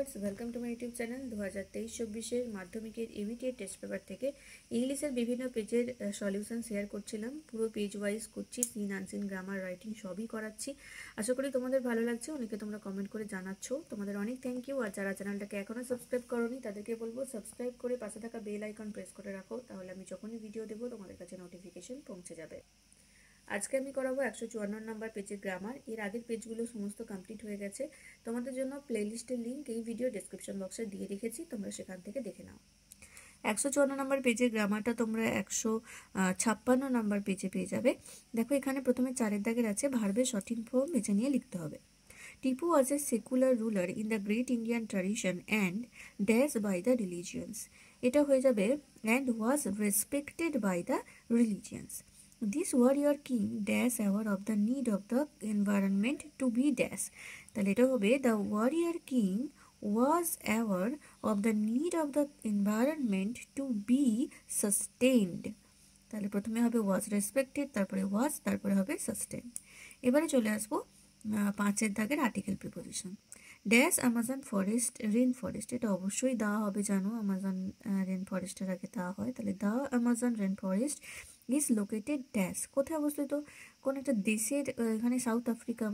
Viewers welcome to my YouTube channel 2023-24 এর মাধ্যমিকের immediate test paper থেকে ইংলিশের বিভিন্ন পেজের সলিউশন শেয়ার করছিলাম। পুরো পেজ ওয়াইজ করছি, সিন আনসিন গ্রামার রাইটিং সবই করাচ্ছি। আশা করি তোমাদের ভালো লাগছে। অনেকে তোমরা কমেন্ট করে জানাচ্ছ, তোমাদের অনেক থ্যাংক ইউ। আর যারা চ্যানেলটাকে এখনো সাবস্ক্রাইব করোনি তাদেরকে বলবো সাবস্ক্রাইব করে পাশে থাকা বেল আইকন প্রেস করে রাখো, তাহলে আমি যখনই ভিডিও দেবো তোমাদের কাছে নোটিফিকেশন পৌঁছে যাবে। আজকে আমি করাবো 154 নম্বর পেজের গ্রামার। এর আগের পেজগুলো সমস্ত কমপ্লিট হয়ে গেছে। তোমাদের জন্য প্লেলিস্টের লিঙ্ক এই ভিডিও ডেসক্রিপশন বক্সে দিয়ে রেখেছি, তোমরা সেখান থেকে দেখে নাও। 154 নম্বর পেজের গ্রামারটা তোমরা 156 নম্বর পেজে পেয়ে যাবে। দেখো, এখানে প্রথমে 4 দাগের আছে ভার্বের সঠিক ফর্ম বেছে নিয়ে লিখতে হবে। Tipu was a secular ruler in the great Indian tradition and dashed by the religions. এটা হয়ে যাবে and was respected by the religions. This warrior king dash aware of the need of the environment to be dash. তাহলে এটা হবে the warrior king was aware of the need of the environment to be sustained. তাহলে প্রথমে হবে was respected, তারপরে was, তারপরে হবে sustained. এবারে চলে আসবো 5 দাগের article preposition. Dash Amazon forest rain forest, এটা অবশ্যই দেওয়া হবে, জানো আমাজন রেন ফরেস্টের আগে দেওয়া হয়। তাহলে the Amazon rain forest is located dash কোথায় অবস্থিত, কোন একটা দেশের, এখানে সাউথ আফ্রিকা,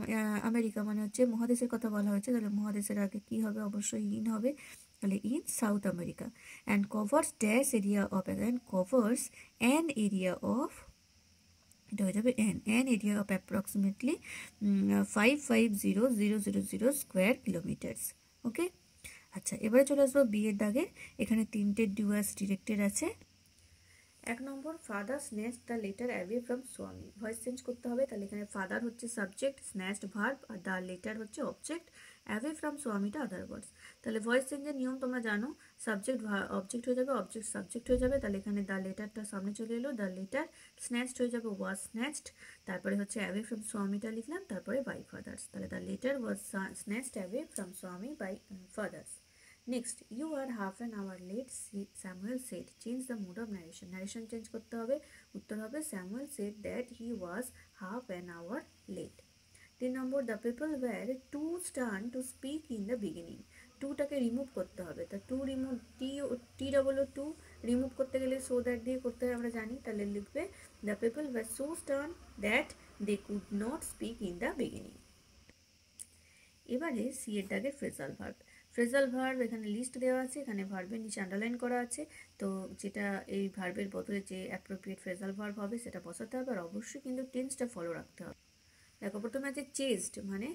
আমেরিকা মানে হচ্ছে মহাদেশের কথা বলা হয়েছে, তাহলে মহাদেশের আগে কি হবে, অবশ্যই ইন হবে, তাহলে in South America. And covers dash area of, and covers an area of, এটা হয়ে যাবে an area of approximately 550,000 square kilometres. Okay, আচ্ছা এবারে চলে আসবো বিয়ের দাগে। এখানে 3টে ডিউয়াস ডিরেক্টেড আছে। 1 নম্বর father snatched the letter away from Swami, voice change করতে হবে। তাহলে এখানে ফাদার হচ্ছে সাবজেক্ট, স্ন্যাচড ভার্ব, আর দ্য লেটার হচ্ছে অবজেক্ট, অ্যাওয়ে ফ্রম স্বামীটা আদার ওয়ার্ডস। তাহলে ভয়েস চেঞ্জের নিয়ম তোমরা জানো, সাবজেক্ট অবজেক্ট হয়ে যাবে, অবজেক্ট সাবজেক্ট হয়ে যাবে। তাহলে এখানে দ্য লেটারটা সামনে চলে এলো, দ্য লেটার স্ন্যাচড হয়ে যাবে ওয়াজ স্ন্যাচড, তারপরে হচ্ছে অ্যাওয়ে ফ্রম স্বামীটা লিখলাম, তারপরে বাই ফাদার্স। তাহলে the letter was snatched away from Swami by fathers. Next, you are half an hour late, Samuel said. Change the mode of narration. Narration change করতে হবে, উত্তর হবে Samuel said that he was half an hour late. 3 number the people were too stunned to speak in the beginning. 2 টাকে remove করতে হবে, তা 2 remove T-double-O-2 remove করতে গেলে so that দিয়ে করতে হয়, আমরা জানি। তাহলে লিখবে the people were so stunned that they could not speak in the beginning. এবারে C এর দাগের phrasal verb। ফ্রেজাল ভার্ব এখানে লিস্ট দেওয়া আছে, এখানে ভার্বের নিচে আন্ডারলাইন করা আছে, তো যেটা এই ভার্বের বদলে যে অ্যাপ্রোপ্রিয়েট ফ্রেজাল ভার্ব হবে সেটা বসাতে হবে। আর অবশ্যই কিন্তু টেন্সটা ফলো রাখতে হবে। দেখো, প্রথমে আছে চেজড মানে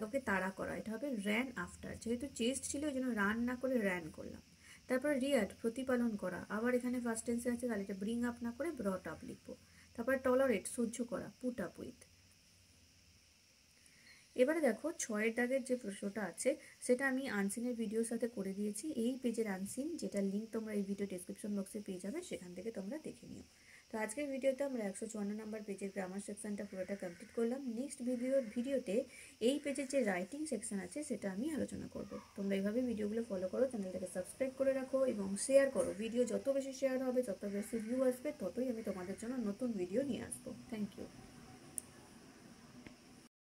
কাউকে তাড়া করা, এটা হবে র্যান আফটার, যেহেতু চেজড ছিল ওই জন্য রান না করে র্যান করলাম। তারপর রিয়ার্ড প্রতিপালন করা, আবার এখানে ফার্স্ট টেন্সে আছে, তাহলে এটা ব্রিং আপ না করে ব্রট আপ লিখবো। তারপর টলারেট সহ্য করা, পুট আপ উইথ। এবারে দেখো 6 দাগের যে প্রশ্নটা আছে সেটা আমি আনসিনের ভিডিওর সাথে করে দিয়েছি, এই পেজের আনসিন, যেটা লিঙ্ক তোমরা এই ভিডিও ডেসক্রিপশন বক্সে পেয়ে যাবে, সেখান থেকে তোমরা দেখে নিও। তো আজকের ভিডিওতে আমরা 154 নম্বর পেজের গ্রামার সেকশনটা পুরোটা কমপ্লিট করলাম। নেক্সট ভিডিওতে এই পেজের যে রাইটিং সেকশন আছে সেটা আমি আলোচনা করব। তোমরা এইভাবে ভিডিওগুলো ফলো করো, চ্যানেলটাকে সাবস্ক্রাইব করে রাখো এবং শেয়ার করো। ভিডিও যত বেশি শেয়ার হবে, যত বেশি ভিউ আসবে, ততই আমি তোমাদের জন্য নতুন ভিডিও নিয়ে আসবো। Thank you.